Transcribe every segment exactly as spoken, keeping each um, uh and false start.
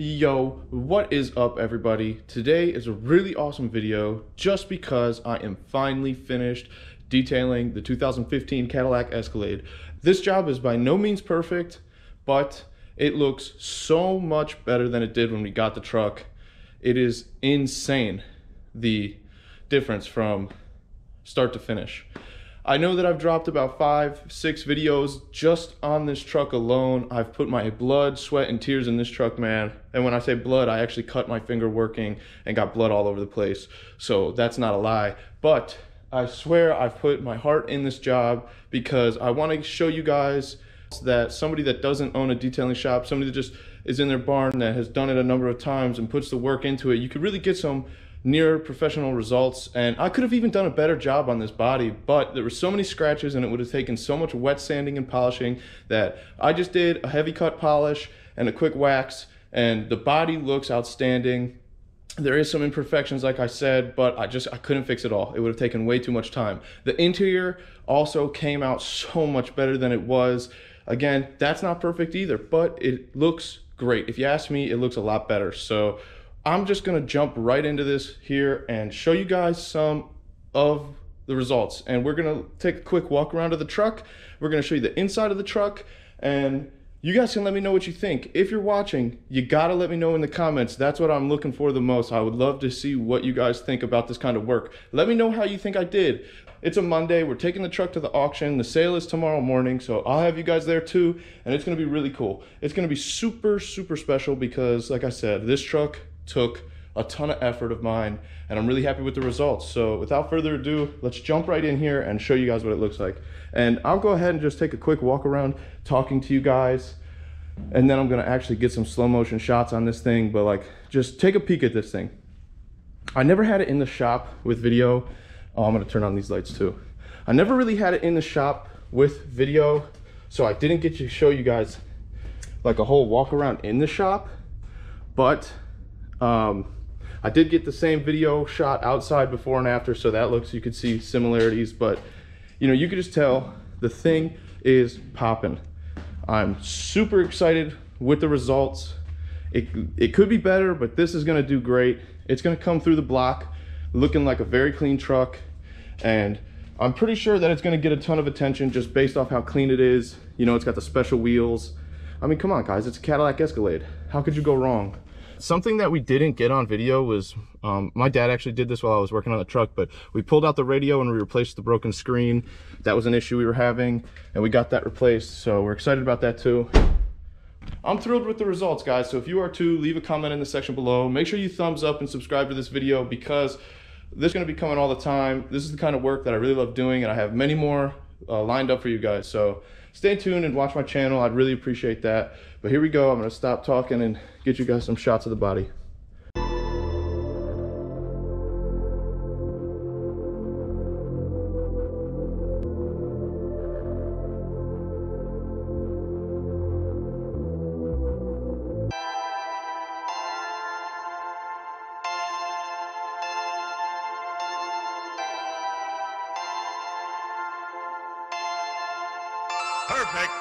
Yo, what is up everybody? Today is a really awesome video just because I am finally finished detailing the two thousand fifteen Cadillac Escalade. This job is by no means perfect, but it looks so much better than it did when we got the truck. It is insane, the difference from start to finish. I know that I've dropped about five, six videos just on this truck alone. I've put my blood, sweat, and tears in this truck, man. And when I say blood, I actually cut my finger working and got blood all over the place. So that's not a lie. But I swear I've put my heart in this job because I want to show you guys that somebody that doesn't own a detailing shop, somebody that just is in their barn that has done it a number of times and puts the work into it, you could really get some near professional results. And I could have even done a better job on this body, but there were so many scratches and it would have taken so much wet sanding and polishing that I just did a heavy cut polish and a quick wax, and the body looks outstanding. There is some imperfections, like I said, but I just I couldn't fix it all. It would have taken way too much time. The interior also came out so much better than it was. Again, that's not perfect either, but it looks great. If you ask me, it looks a lot better. So I'm just gonna jump right into this here and show you guys some of the results. And we're gonna take a quick walk around of the truck. We're gonna show you the inside of the truck, and you guys can let me know what you think. If you're watching, you gotta let me know in the comments. That's what I'm looking for the most. I would love to see what you guys think about this kind of work. Let me know how you think I did. It's a Monday, we're taking the truck to the auction. The sale is tomorrow morning, so I'll have you guys there too, and it's gonna be really cool. It's gonna be super, super special because, like I said, this truck took a ton of effort of mine, and I'm really happy with the results. So without further ado, let's jump right in here and show you guys what it looks like. And I'll go ahead and just take a quick walk around talking to you guys, and then I'm gonna actually get some slow motion shots on this thing. But like, just take a peek at this thing. I never had it in the shop with video. Oh, I'm gonna turn on these lights too. I never really had it in the shop with video, so I didn't get to show you guys like a whole walk around in the shop, but um I did get the same video shot outside before and after, so that looks, you could see similarities, but you know, you could just tell the thing is popping. I'm super excited with the results. It it could be better, but this is going to do great. It's going to come through the block looking like a very clean truck, and I'm pretty sure that it's going to get a ton of attention just based off how clean it is. You know, it's got the special wheels. I mean, come on guys, it's a Cadillac Escalade. How could you go wrong? Something that we didn't get on video was, um, my dad actually did this while I was working on the truck, but we pulled out the radio and we replaced the broken screen. That was an issue we were having, and we got that replaced, so we're excited about that too. I'm thrilled with the results, guys, so if you are too, leave a comment in the section below. Make sure you thumbs up and subscribe to this video because this is going to be coming all the time. This is the kind of work that I really love doing, and I have many more uh, lined up for you guys, so stay tuned and watch my channel. I'd really appreciate that. But here we go. I'm going to stop talking and get you guys some shots of the body. Perfect.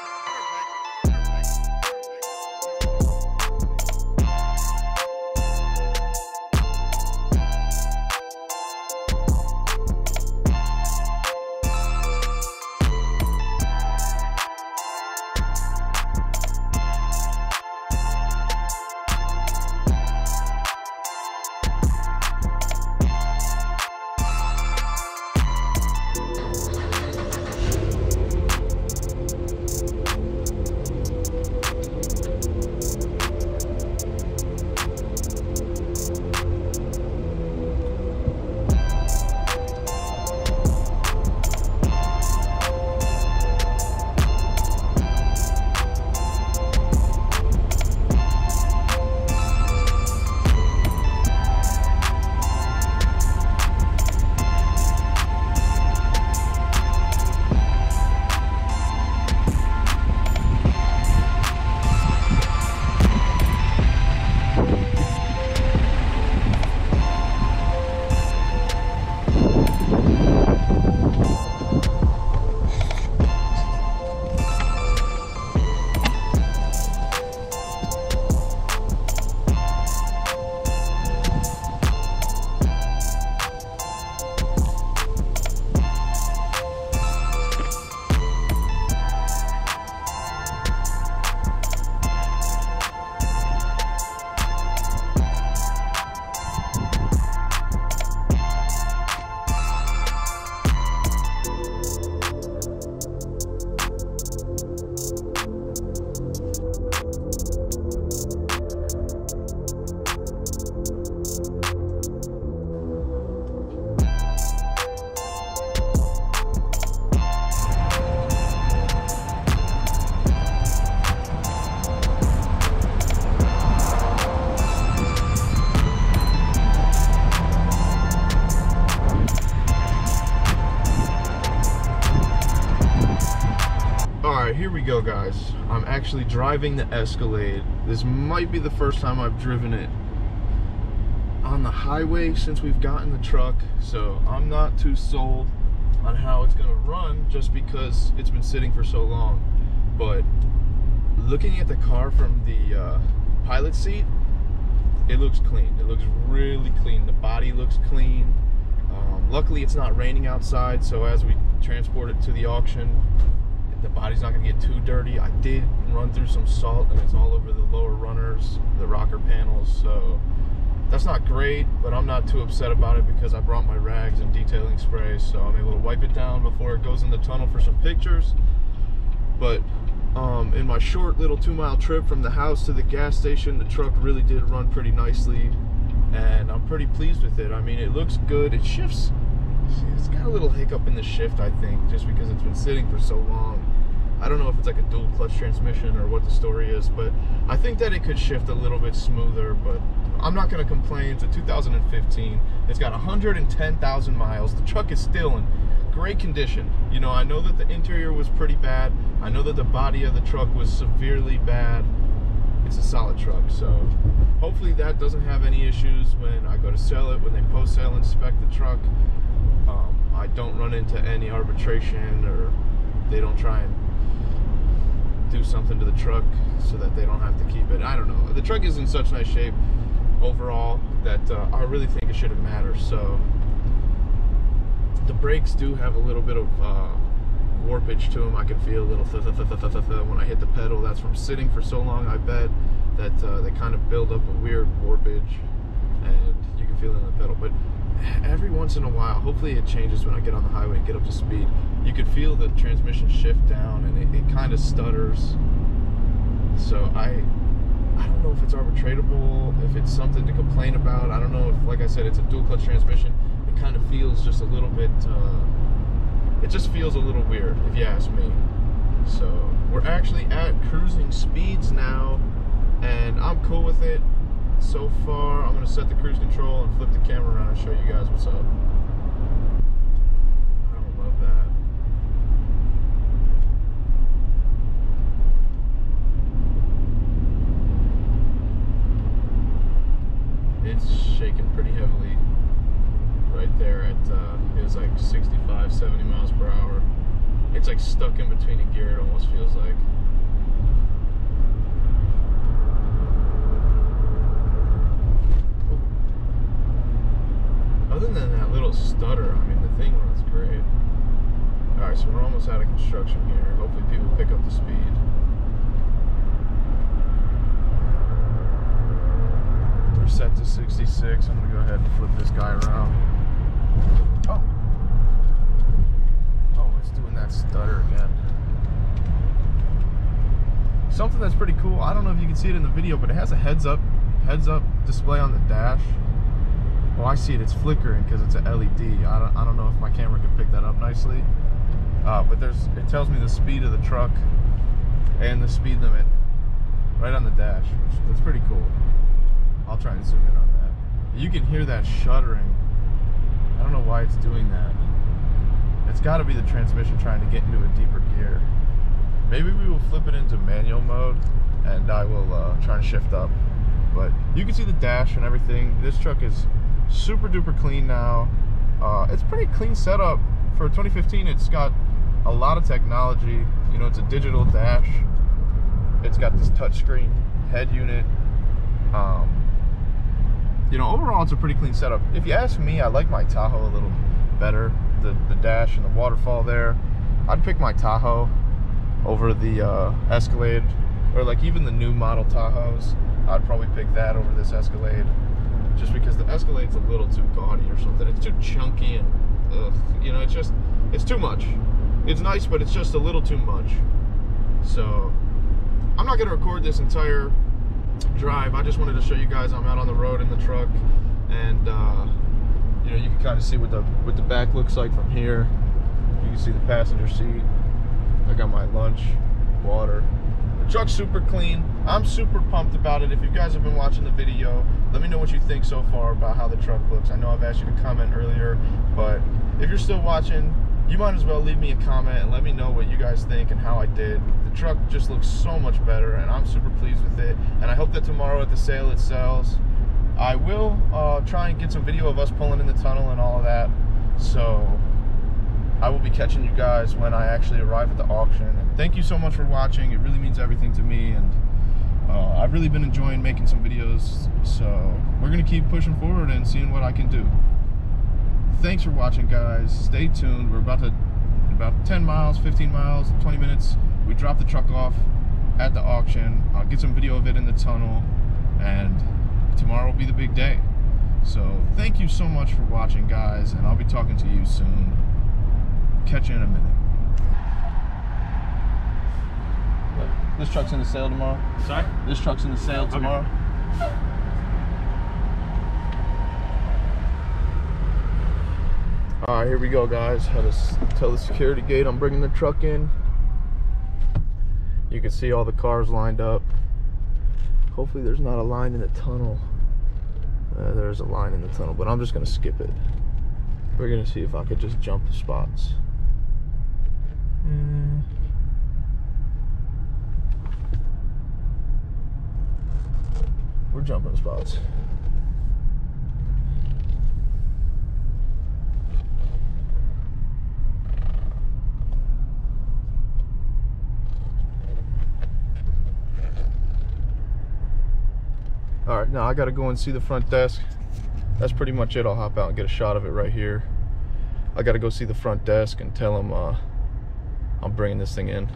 I'm actually driving the Escalade. This might be the first time I've driven it on the highway since we've gotten the truck, so I'm not too sold on how it's gonna run just because it's been sitting for so long. But looking at the car from the uh, pilot seat, it looks clean. It looks really clean. The body looks clean. Um, luckily it's not raining outside, so as we transport it to the auction, the body's not gonna get too dirty. I did run through some salt and it's all over the lower runners, the rocker panels, so that's not great, but I'm not too upset about it because I brought my rags and detailing spray, so I'm able to wipe it down before it goes in the tunnel for some pictures. But um, in my short little two mile trip from the house to the gas station, the truck really did run pretty nicely and I'm pretty pleased with it. I mean, it looks good. It shifts. It's got a little hiccup in the shift, I think, just because it's been sitting for so long. I don't know if it's like a dual clutch transmission or what the story is, but I think that it could shift a little bit smoother, but I'm not going to complain. It's a two thousand fifteen. It's got one hundred ten thousand miles. The truck is still in great condition. You know, I know that the interior was pretty bad. I know that the body of the truck was severely bad. It's a solid truck, so hopefully that doesn't have any issues when I go to sell it, when they post-sale inspect the truck. Um, I don't run into any arbitration, or they don't try and do something to the truck so that they don't have to keep it. I don't know. The truck is in such nice shape overall that uh, I really think it shouldn't matter. So the brakes do have a little bit of uh, warpage to them. I can feel a little th th th th th th th when I hit the pedal. That's from sitting for so long, I bet, that uh, they kind of build up a weird warpage and you can feel it in the pedal. But every once in a while, hopefully it changes when I get on the highway and get up to speed, you could feel the transmission shift down and it, it kind of stutters. So I I don't know if it's arbitratable, if it's something to complain about. I don't know if, like I said, it's a dual clutch transmission. It kind of feels just a little bit, uh, it just feels a little weird, if you ask me. So we're actually at cruising speeds now and I'm cool with it. So far, I'm gonna set the cruise control and flip the camera around and show you guys what's up. I don't love that. It's shaking pretty heavily right there at, uh, it was like sixty-five, seventy miles per hour. It's like stuck in between a gear, it almost feels like. Other than that little stutter, I mean, the thing runs great. All right, so we're almost out of construction here. Hopefully people pick up the speed. We're set to sixty-six. I'm gonna go ahead and flip this guy around. Oh. Oh, it's doing that stutter again. Something that's pretty cool. I don't know if you can see it in the video, but it has a heads up, heads up display on the dash. Oh, I see it. It's flickering because it's an L E D. I don't, I don't know if my camera can pick that up nicely. Uh, but there's, it tells me the speed of the truck and the speed limit right on the dash. Which, that's pretty cool. I'll try and zoom in on that. You can hear that shuddering. I don't know why it's doing that. It's got to be the transmission trying to get into a deeper gear. Maybe we will flip it into manual mode and I will uh, try and shift up. But you can see the dash and everything. This truck is super duper clean now. Uh, it's pretty clean setup for twenty fifteen. It's got a lot of technology. You know, it's a digital dash. It's got this touchscreen head unit. Um, you know, overall, it's a pretty clean setup. If you ask me, I like my Tahoe a little better. The the dash and the waterfall there. I'd pick my Tahoe over the uh, Escalade, or like even the new model Tahoes. I'd probably pick that over this Escalade. Just because the Escalade's a little too gaudy or something. It's too chunky and, ugh, you know, it's just, it's too much. It's nice, but it's just a little too much. So, I'm not going to record this entire drive. I just wanted to show you guys I'm out on the road in the truck. And, uh, you know, you can kind of see what the, what the back looks like from here. You can see the passenger seat. I got my lunch, water. The truck's super clean. I'm super pumped about it. If you guys have been watching the video, let me know what you think so far about how the truck looks. I know I've asked you to comment earlier, but if you're still watching, you might as well leave me a comment and let me know what you guys think and how I did. The truck just looks so much better, and I'm super pleased with it, and I hope that tomorrow at the sale it sells. I will uh, try and get some video of us pulling in the tunnel and all of that, so I will be catching you guys when I actually arrive at the auction. And thank you so much for watching. It really means everything to me, and uh, I've really been enjoying making some videos, so we're going to keep pushing forward and seeing what I can do. Thanks for watching, guys. Stay tuned. We're about to about ten miles, fifteen miles, twenty minutes. We drop the truck off at the auction. I'll get some video of it in the tunnel, and tomorrow will be the big day. So thank you so much for watching, guys, and I'll be talking to you soon. Catch you in a minute. Look, this truck's in the sale tomorrow. Sorry? This truck's in the sale tomorrow. Okay. All right, here we go, guys. Had to tell the security gate I'm bringing the truck in. You can see all the cars lined up. Hopefully there's not a line in the tunnel. Uh, there's a line in the tunnel, but I'm just gonna skip it. We're gonna see if I could just jump the spots. Mm. We're jumping spots. All right, now I gotta go and see the front desk. That's pretty much it. I'll hop out and get a shot of it right here. I gotta go see the front desk and tell them uh, I'm bringing this thing in.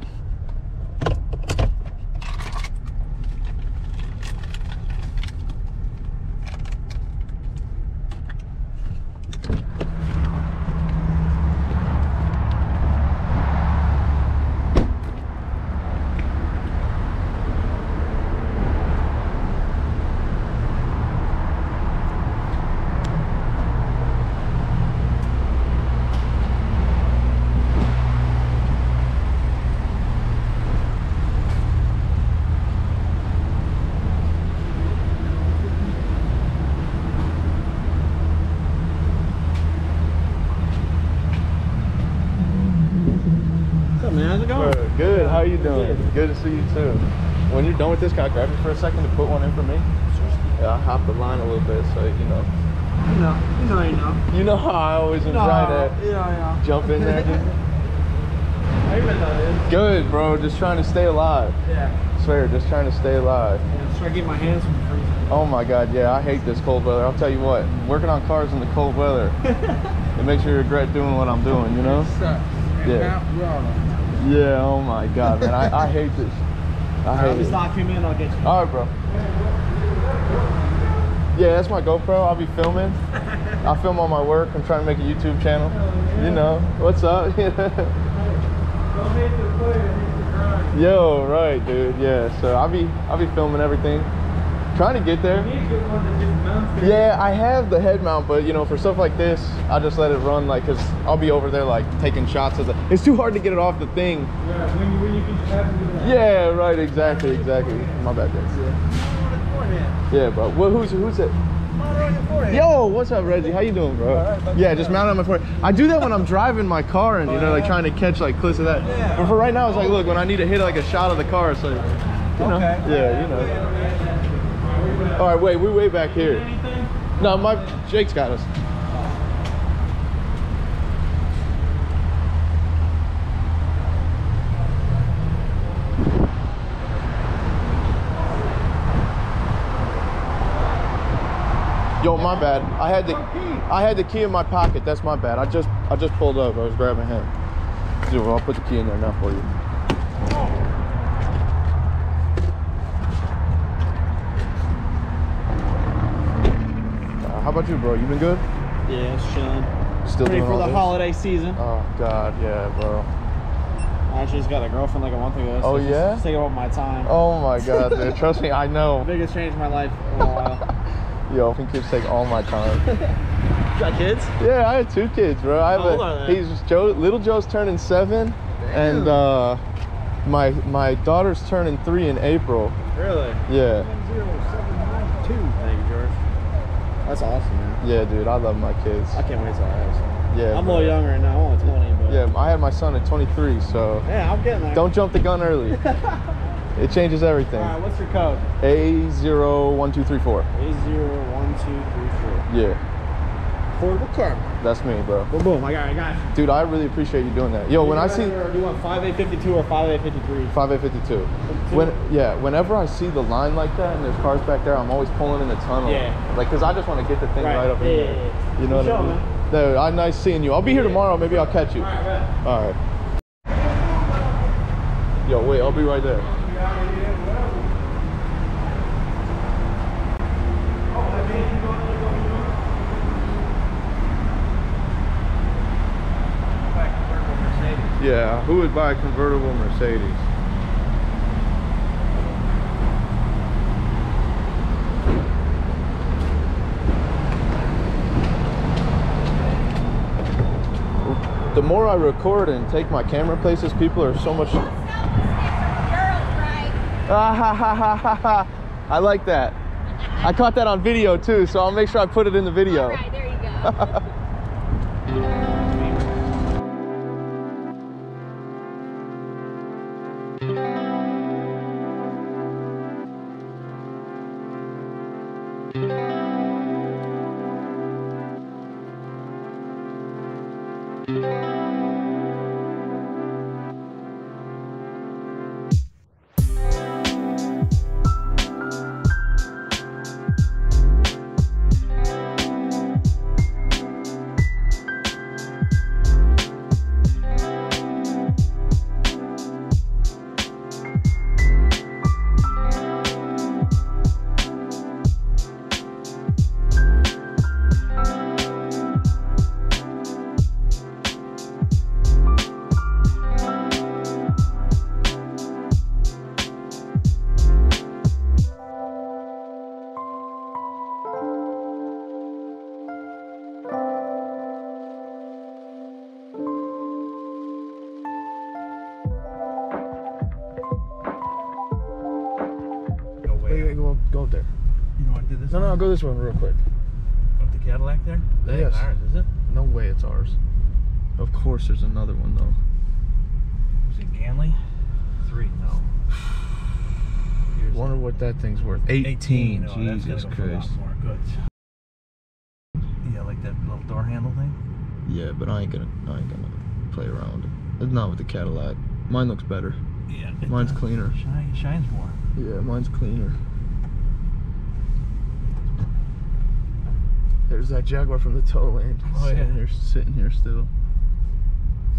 Good, how you doing? Good to see you too. When you're done with this, can I grab you for a second to put one in for me? Sure. Yeah, I hopped the line a little bit, so you know. You know, you know, you know. You know how I always enjoy that. Yeah, yeah. Jump in there. How you been though, dude? Good, bro. Just trying to stay alive. Yeah. Swear, just trying to stay alive. Yeah, just trying to get my hands from freezing. Oh my God, yeah. I hate this cold weather. I'll tell you what. Working on cars in the cold weather, it makes you regret doing what I'm doing. You know. It sucks. Yeah. Yeah, oh my God, man. I, I hate this. I hate I'll just lock him in, I'll get you. All right, bro. Yeah, that's my GoPro. I'll be filming. I film all my work. I'm trying to make a YouTube channel. You know, what's up? Yo, right, dude. Yeah, so I'll be, I'll be filming everything. Trying to get there. Yeah, I have the head mount, but you know, for stuff like this, I just let it run, like, cause I'll be over there like taking shots of the. It's too hard to get it off the thing. Yeah, when you, when you can have it out. Yeah, right, exactly, exactly. My bad, guys. Yeah. Yeah, bro. Well, who's who's it? Yo, what's up, Reggie? How you doing, bro? All right, yeah, just mount it on my forehead. I do that when I'm driving my car and you know, like trying to catch like clips of that. Yeah. But for right now, it's like, look, when I need to hit like a shot of the car, so. You know, okay. Yeah, you know. All right, wait, we're way back here. No, my Jake's got us. Yo, my bad. I had the I had the key in my pocket. That's my bad. I just I just pulled up. I was grabbing him. Dude, I'll put the key in there now for you. How about you, bro? You been good? Yeah, it's chilling. Still ready for the this? Holiday season. Oh God, yeah, bro. I actually just got a girlfriend like a month ago. So oh yeah. Just taking all my time. Oh my God, dude. Trust me, I know. Biggest change in my life in a while. Yo, I think kids take all my time. You got kids? Yeah, I had two kids, bro. I have How a. Old are they? He's Joe. Little Joe's turning seven, Damn. and uh, my my daughter's turning three in April. Really? Yeah. one zero seven nine two. That's awesome, man. Yeah, dude, I love my kids. I can't wait till I have some. Yeah. I'm a little young right now. I'm only twenty. But yeah, I had my son at twenty-three, so. Yeah, I'm getting there. Don't jump the gun early. It changes everything. All right, what's your code? A zero one two three four. A zero one two three four. Yeah. Affordable car. That's me, bro. Boom, boom. I got it, I got it. Dude, I really appreciate you doing that. Yo, you when I see. Or do you want five A fifty-two or five A fifty-three? five A fifty-two. When, yeah, whenever I see the line like that and there's cars back there, I'm always pulling in the tunnel. Yeah. Like, because I just want to get the thing right, right up in yeah, there. Yeah, yeah. You know what I mean? Man. Dude, I'm nice seeing you. I'll be here tomorrow. Maybe I'll catch you. All right. All right. Yo, wait. I'll be right there. Yeah, who would buy a convertible Mercedes? The more I record and take my camera places, people are so much. Girls, right? Ah, ha, ha, ha, ha, ha. I like that. I caught that on video too, so I'll make sure I put it in the video. All right, there you go. Go up there. You don't want to do this? No, no, I'll go this one real quick. Up the Cadillac there? That yes. Ain't ours, is it? No way it's ours. Of course there's another one, though. Was it Ganley? Three, no. Here's wonder that. What that thing's worth. eighteen. eighteen. Oh, Jesus go Christ. Yeah, like that little door handle thing? Yeah, but I ain't gonna, I ain't gonna play around. It's not with the Cadillac. Mine looks better. Yeah. Mine's cleaner. Shine, shines more. Yeah, mine's cleaner. There's that Jaguar from the tow lane. Oh, sitting yeah. Here, sitting here still.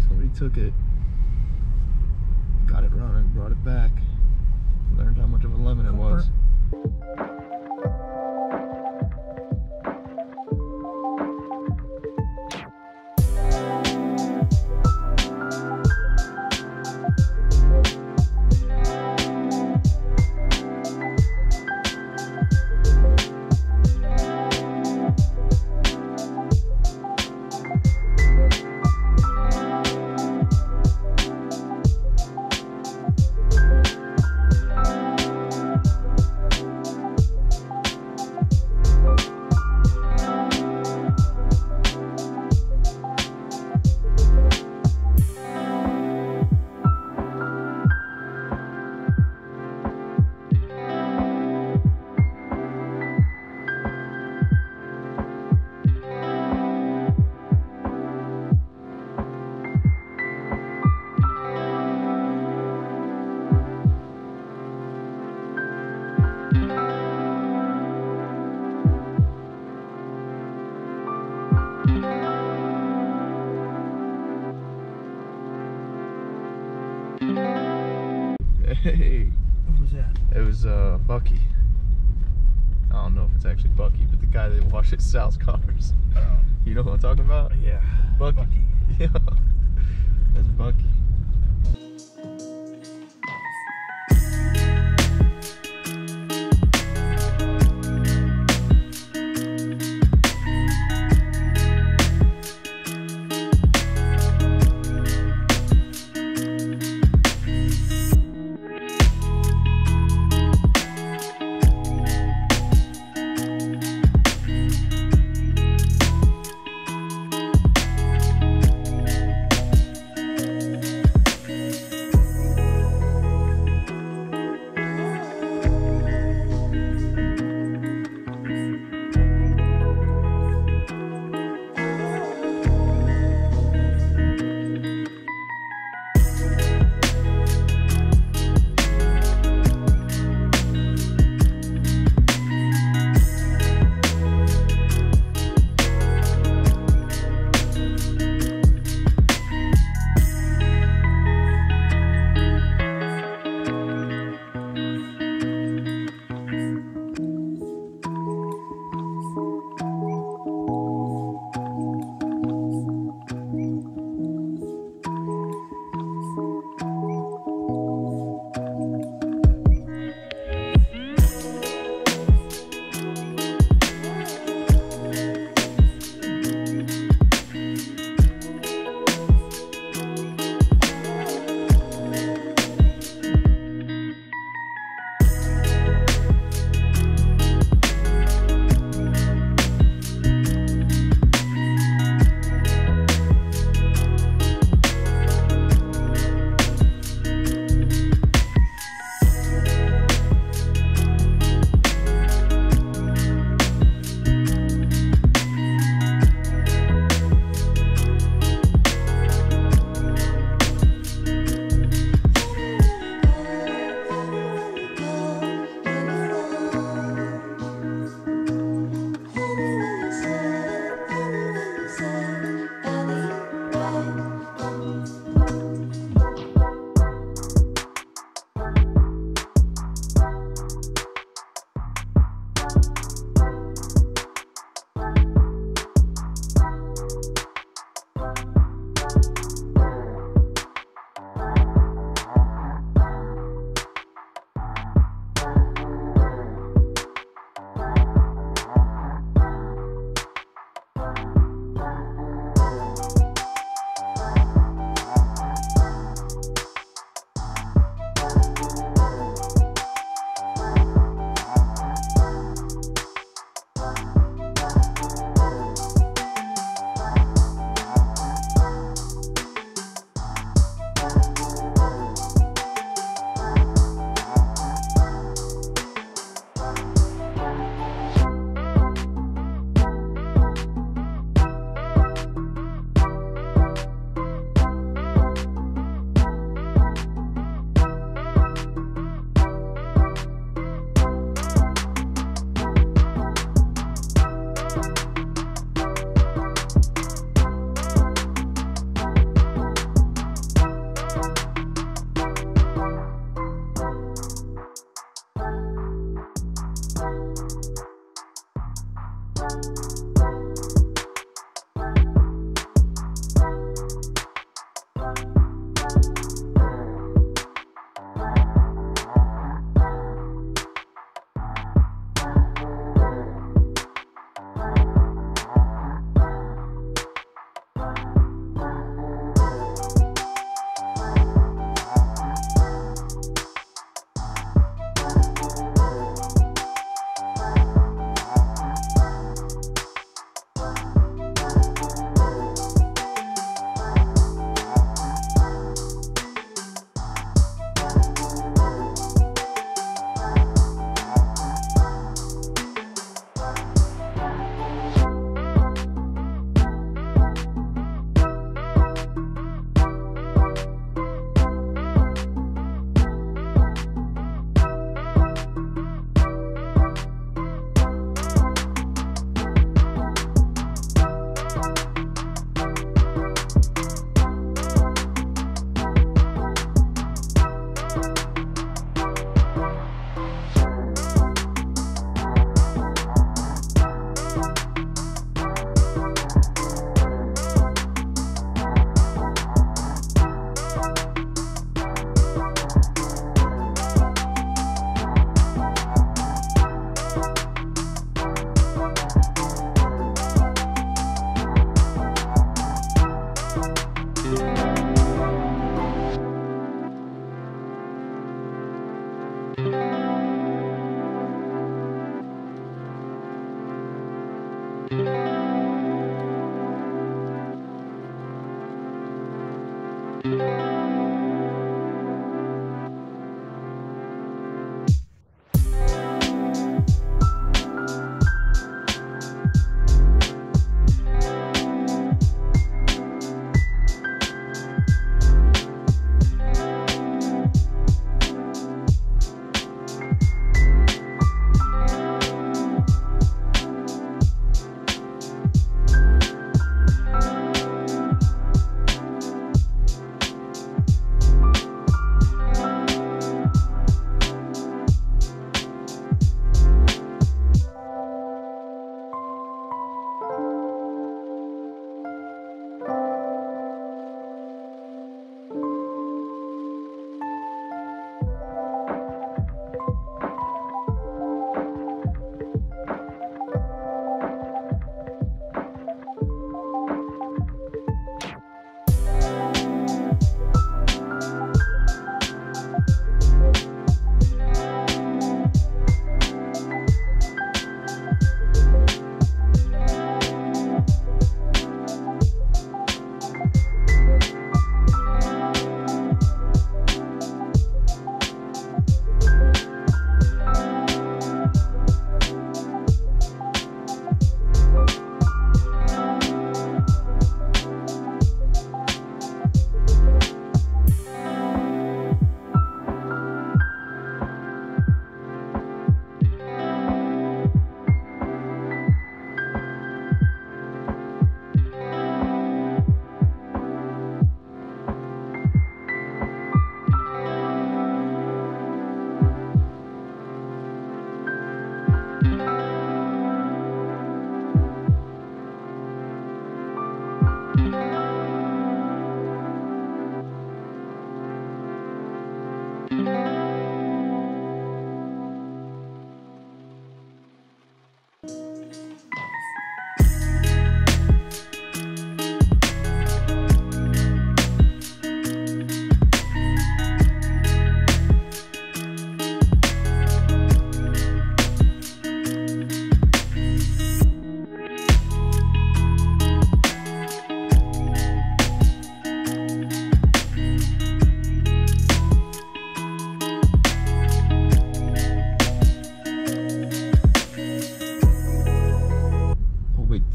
Somebody took it, got it running, brought it back. Learned how much of a lemon it was. Hey. What was that? It was uh, Bucky. I don't know if it's actually Bucky, but the guy that washes Sal's cars. Oh. You know what I'm talking about? Yeah. Bucky. Bucky. Yeah. That's Bucky.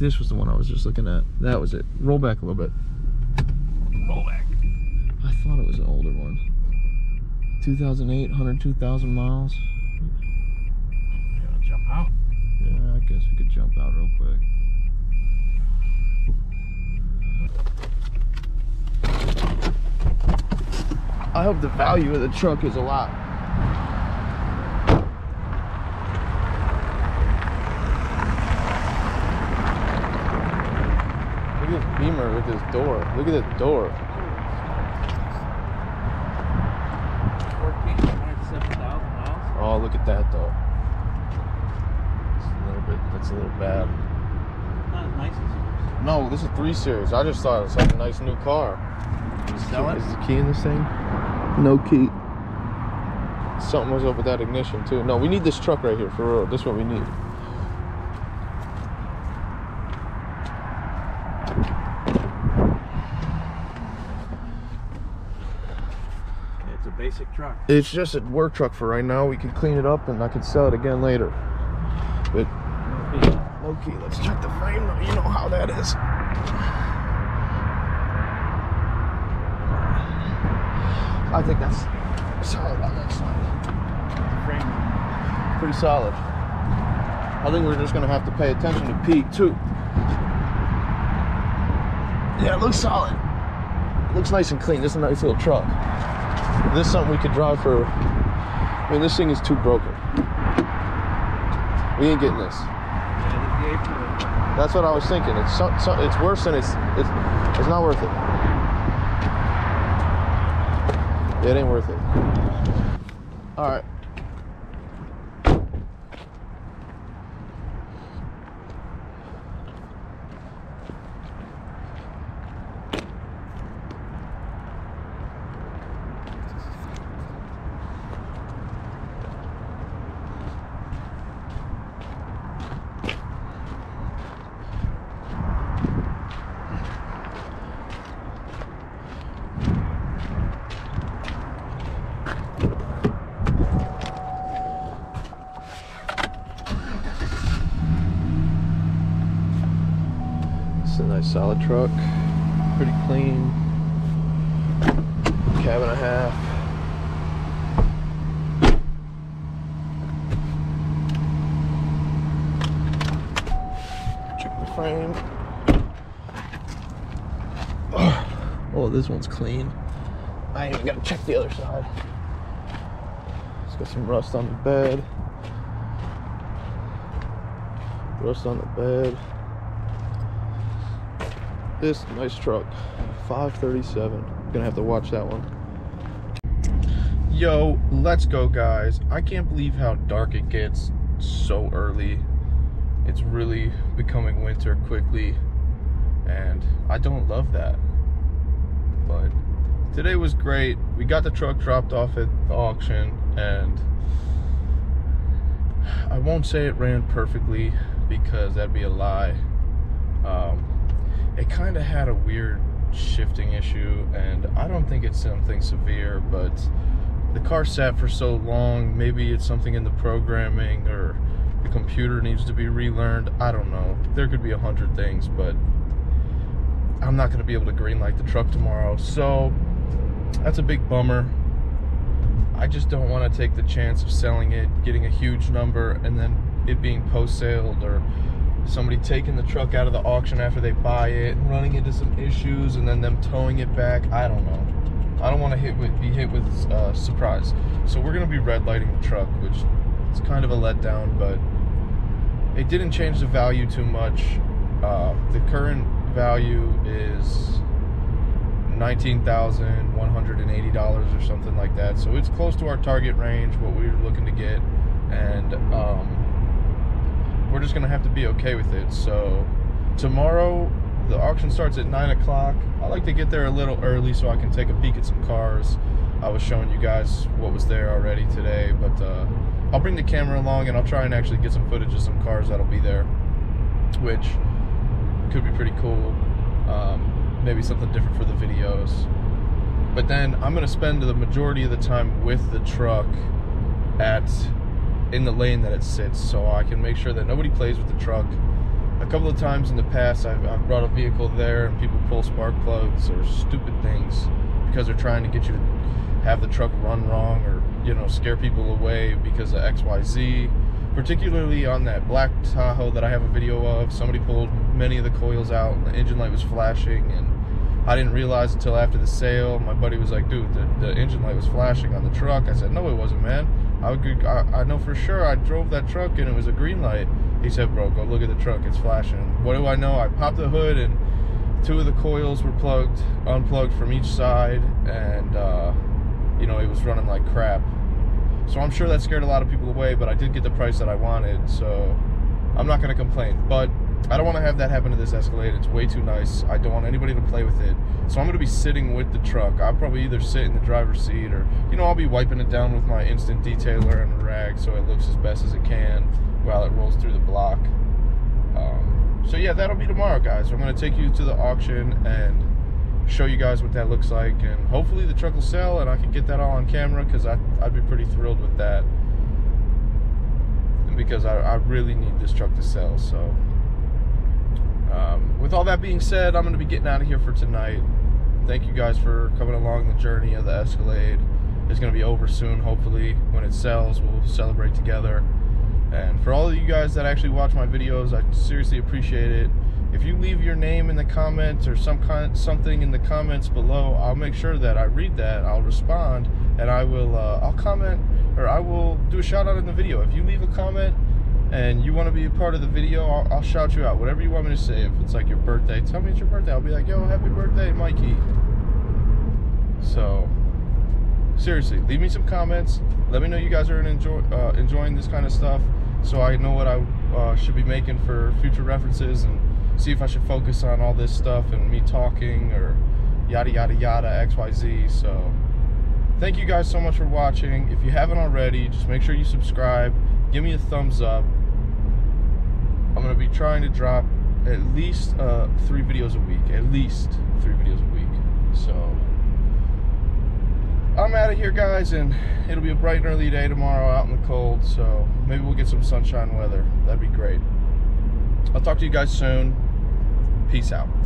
This was the one I was just looking at. That was it. Roll back a little bit. Roll back. I thought it was an older one. two thousand eight, one hundred two thousand miles. You wanna jump out? Yeah, I guess we could jump out real quick. I hope the value of the truck is a lot. Beamer with this door. Look at this door. fourteen, one hundred seven thousand miles. Oh, look at that though. It's a little bit, that's a little bad. Not as nice as yours. No, this is three series. I just thought it was like a nice new car. Is, key, is the key in this thing? No key. Something was up with that ignition too. No, we need this truck right here for real. This is what we need. It's a basic truck. It's just a work truck for right now. We can clean it up and I can sell it again later. But low key, low key. Let's check the frame. You know how that is. I think that's solid on that side. Frame. Pretty solid. I think we're just gonna have to pay attention to Pete too. Yeah, it looks solid. It looks nice and clean. This is a nice little truck. This is something we could drive for. I mean, this thing is too broken. We ain't getting this. That's what I was thinking. It's so, so, it's worse than it's, it's. It's not worth it. It ain't worth it. All right. Solid truck, pretty clean, cab and a half. Check the frame. Oh, this one's clean. I ain't even gotta check the other side. It's got some rust on the bed. Rust on the bed. This nice truck, five thirty-seven. Gonna have to watch that one. Yo, let's go, guys. I can't believe how dark it gets so early. It's really becoming winter quickly, and I don't love that. But today was great. We got the truck dropped off at the auction, and I won't say it ran perfectly because that'd be a lie. Um, It kind of had a weird shifting issue, and I don't think it's something severe, but the car sat for so long. Maybe it's something in the programming, or the computer needs to be relearned. I don't know. There could be a hundred things, but I'm not going to be able to greenlight the truck tomorrow, so that's a big bummer. I just don't want to take the chance of selling it, getting a huge number, and then it being post-saled, or somebody taking the truck out of the auction after they buy it, running into some issues, and then them towing it back. I don't know. I don't want to hit with, be hit with uh, surprise. So we're going to be red lighting the truck, which is kind of a letdown, but it didn't change the value too much. Uh, the current value is nineteen thousand one hundred eighty dollars or something like that. So it's close to our target range, what we were looking to get, and um, we're just gonna have to be okay with it. So tomorrow the auction starts at nine o'clock. I like to get there a little early so I can take a peek at some cars. I was showing you guys what was there already today, but uh, I'll bring the camera along and I'll try and actually get some footage of some cars that'll be there, which could be pretty cool. Um, maybe something different for the videos. But then I'm gonna spend the majority of the time with the truck at in the lane that it sits, so I can make sure that nobody plays with the truck. A couple of times in the past I've, I've brought a vehicle there and people pull spark plugs or stupid things because they're trying to get you to have the truck run wrong, or you know, scare people away because of X Y Z. Particularly on that black Tahoe that I have a video of, somebody pulled many of the coils out and the engine light was flashing, and I didn't realize until after the sale. My buddy was like, dude, the, the engine light was flashing on the truck. I said, no it wasn't, man. I, would, I, I know for sure I drove that truck and it was a green light. He said, bro, go look at the truck, it's flashing. What do I know? I popped the hood and two of the coils were plugged, unplugged from each side, and uh, you know, it was running like crap. So I'm sure that scared a lot of people away, but I did get the price that I wanted, so I'm not going to complain. But I don't want to have that happen to this Escalade. It's way too nice. I don't want anybody to play with it. So I'm going to be sitting with the truck. I'll probably either sit in the driver's seat or, you know, I'll be wiping it down with my instant detailer and a rag so it looks as best as it can while it rolls through the block. Um, so yeah, that'll be tomorrow, guys. I'm going to take you to the auction and show you guys what that looks like, and hopefully the truck will sell and I can get that all on camera, because I'd be pretty thrilled with that, because I, I really need this truck to sell. So um, with all that being said, I'm going to be getting out of here for tonight. Thank you guys for coming along the journey of the Escalade. It's going to be over soon, hopefully. When it sells, we'll celebrate together. And for all of you guys that actually watch my videos, I seriously appreciate it. If you leave your name in the comments or some kind, something in the comments below, I'll make sure that I read that, I'll respond, and I will, uh, I'll comment, or I will do a shout out in the video. If you leave a comment and you want to be a part of the video, I'll, I'll shout you out. Whatever you want me to say. If it's like your birthday, tell me it's your birthday. I'll be like, yo, happy birthday, Mikey. So, seriously, leave me some comments. Let me know you guys are enjoy, uh, enjoying this kind of stuff, so I know what I uh, should be making for future references, and see if I should focus on all this stuff and me talking or yada yada yada X Y Z. So thank you guys so much for watching. If you haven't already, just make sure you subscribe, give me a thumbs up. I'm gonna be trying to drop at least uh, three videos a week, at least three videos a week. So I'm out of here, guys, and it'll be a bright and early day tomorrow out in the cold, so maybe we'll get some sunshine weather. That'd be great. I'll talk to you guys soon. Peace out.